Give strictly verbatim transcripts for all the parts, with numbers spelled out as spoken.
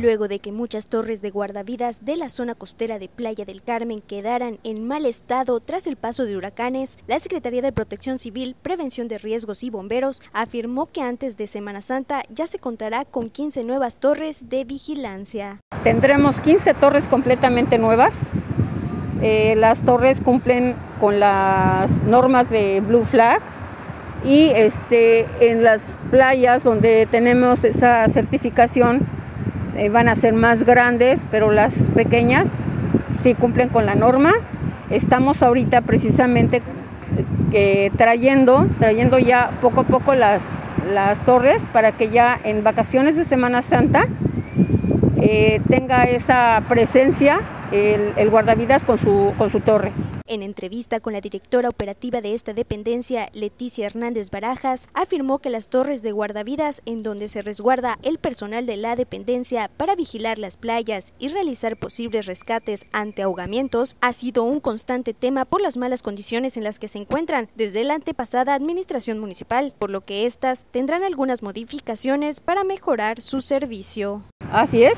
Luego de que muchas torres de guardavidas de la zona costera de Playa del Carmen quedaran en mal estado tras el paso de huracanes, la Secretaría de Protección Civil, Prevención de Riesgos y Bomberos afirmó que antes de Semana Santa ya se contará con quince nuevas torres de vigilancia. Tendremos quince torres completamente nuevas. Eh, las torres cumplen con las normas de Blue Flag. Y este, en las playas donde tenemos esa certificación eh, van a ser más grandes, pero las pequeñas sí cumplen con la norma. Estamos ahorita precisamente eh, trayendo, trayendo ya poco a poco las, las torres para que ya en vacaciones de Semana Santa eh, tenga esa presencia el, el guardavidas con su, con su torre. En entrevista con la directora operativa de esta dependencia, Leticia Hernández Barajas, afirmó que las torres de guardavidas en donde se resguarda el personal de la dependencia para vigilar las playas y realizar posibles rescates ante ahogamientos ha sido un constante tema por las malas condiciones en las que se encuentran desde la antepasada administración municipal, por lo que estas tendrán algunas modificaciones para mejorar su servicio. Así es.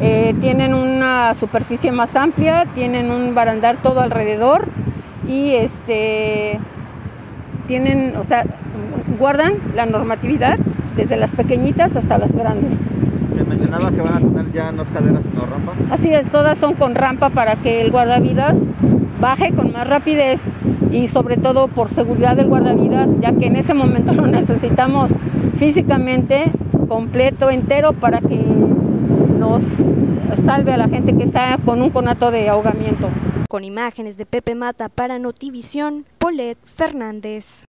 Eh, tienen una superficie más amplia, tienen un barandal todo alrededor y este, tienen, o sea, guardan la normatividad desde las pequeñitas hasta las grandes. Me mencionaba que van a tener ya no escaleras sino rampa. Así es, todas son con rampa para que el guardavidas baje con más rapidez y sobre todo por seguridad del guardavidas, ya que en ese momento lo necesitamos físicamente, completo, entero, para que nos salve a la gente que está con un conato de ahogamiento. Con imágenes de Pepe Mata para Notivisión, Paulette Fernández.